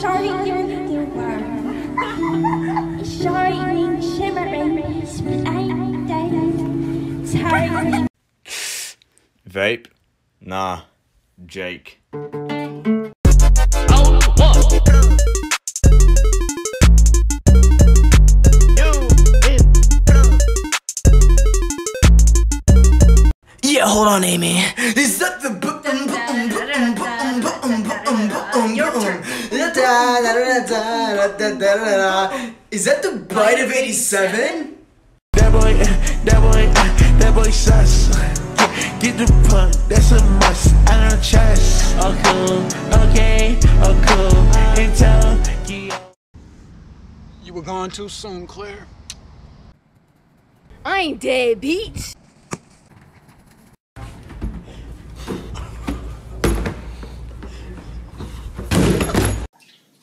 shining your warm, shining, shimmering, split-eyed, tiring. Vape? Nah, Jake. Yeah, hold on, Amy. Is that the bite of 87? That boy sus. Get the punk, that's a must. I don't trust. Oh cool, okay, oh cool. And tell you were gone too soon, Claire. I ain't dead, bitch.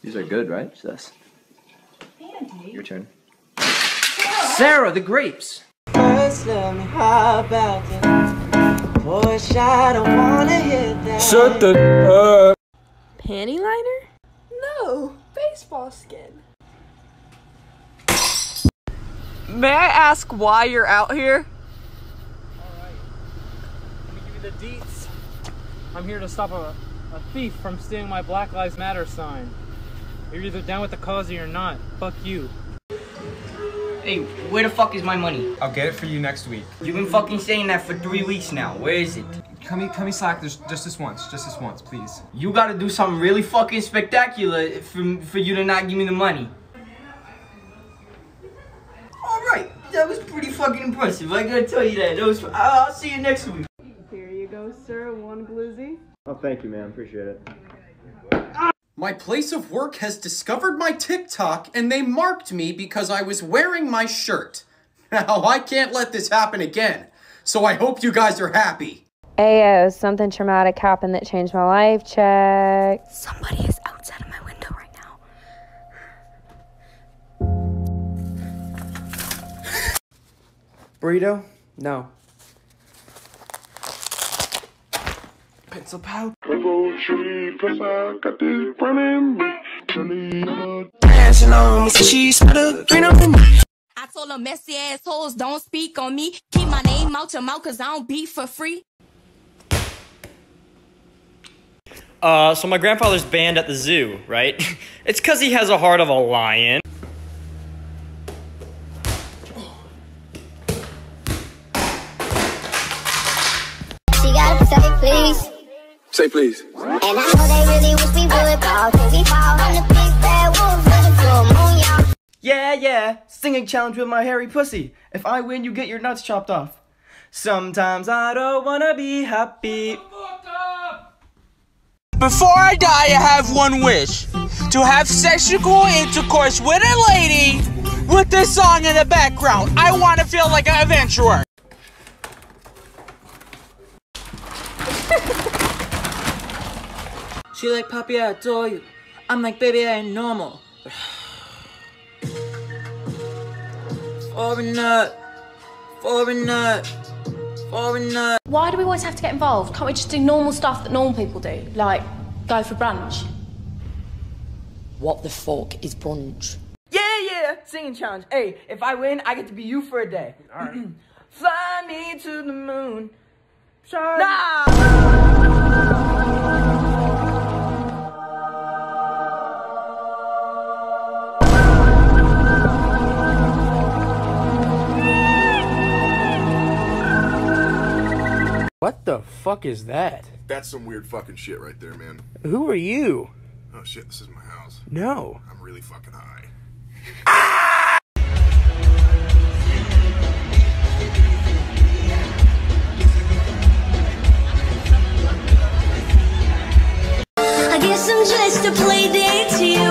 These are good, right? Sus. Your turn. Sarah, the grapes. First, let me hop out there. Push, I don't wanna hit that. Shut the up. Panty liner? No, baseball skin. May I ask why you're out here? Alright. Let me give you the deets. I'm here to stop a thief from stealing my Black Lives Matter sign. You're either down with the cause or you're not. Fuck you. Hey, where the fuck is my money? I'll get it for you next week. You've been fucking saying that for 3 weeks now. Where is it? Come here, slack. There's just this once, please. You gotta do something really fucking spectacular for you to not give me the money. Alright, that was pretty fucking impressive. I gotta tell you that. I'll see you next week. Here you go, sir. One glizzy. Oh, thank you, man. Appreciate it. My place of work has discovered my TikTok, and they marked me because I was wearing my shirt. Now, I can't let this happen again, so I hope you guys are happy. Ayo, something traumatic happened that changed my life, check. Somebody is outside of my window right now. Burrito? No. Pencil pouch. I told them messy assholes don't speak on me. Keep my name out your mouth cause I don't beat for free. So my grandfather's banned at the zoo, right? It's cause he has a heart of a lion. She gotta say please. Say please. And I know they really wish we would fall, cause we fall on the big bad wolves running through a moon, y'all. Yeah, singing challenge with my hairy pussy. If I win, you get your nuts chopped off. Sometimes I don't wanna be happy. Before I die, I have one wish. To have sexual intercourse with a lady with this song in the background. I wanna feel like an adventurer. She like, Papi, I adore you. I'm like, baby, I ain't normal. Foreigner. Why do we always have to get involved? Can't we just do normal stuff that normal people do? Like, go for brunch? What the fuck is brunch? Yeah, singing challenge. Hey, if I win, I get to be you for a day. All right. Fly me to the moon. Shine. Nah! What the fuck is that? That's some weird fucking shit right there, man. Who are you? Oh shit, this is my house. No. I'm really fucking high. Ah! I guess I'm just a play date to you.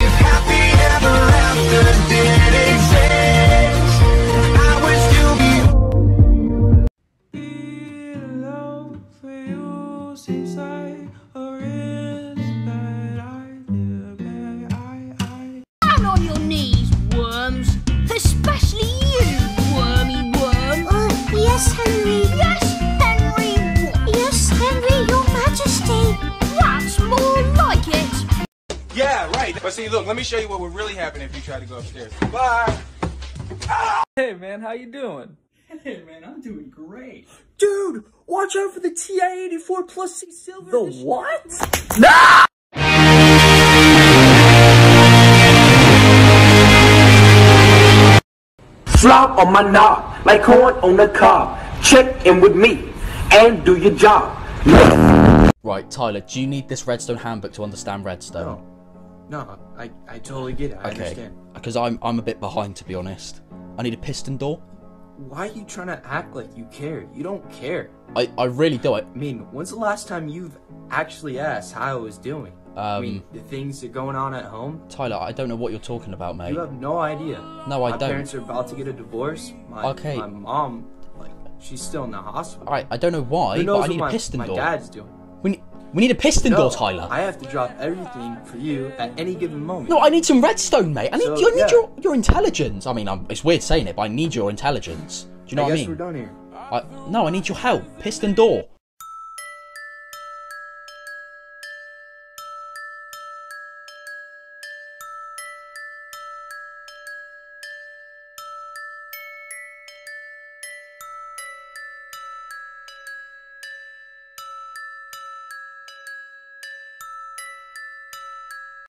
If happy ever after did it. Inside or in But see, look, let me show you what would really happen if you try to go upstairs. Bye. Ah! Hey, man, how you doing? Hey, man, I'm doing great. Dude, watch out for the TI-84 plus C silver. The what? No! Flop on my knob, like corn on the cob. Check in with me and do your job. Right, Tyler, do you need this Redstone handbook to understand Redstone? No, I totally get it. I understand. Because I'm a bit behind, to be honest. I need a piston door. Why are you trying to act like you care? You don't care. I really do. I mean, when's the last time you've actually asked how I was doing? I mean, the things that are going on at home. Tyler, I don't know what you're talking about, mate. You have no idea. No, I don't. My parents are about to get a divorce. My mom, like, she's still in the hospital. Alright, I don't know why, but I need a piston door. My dad's doing. We need a piston door, Tyler. I have to drop everything for you at any given moment. No, I need some redstone, mate. I need your intelligence. I mean, it's weird saying it, but I need your intelligence. Do you know what I mean? I guess we're done here. No, I need your help. Piston door.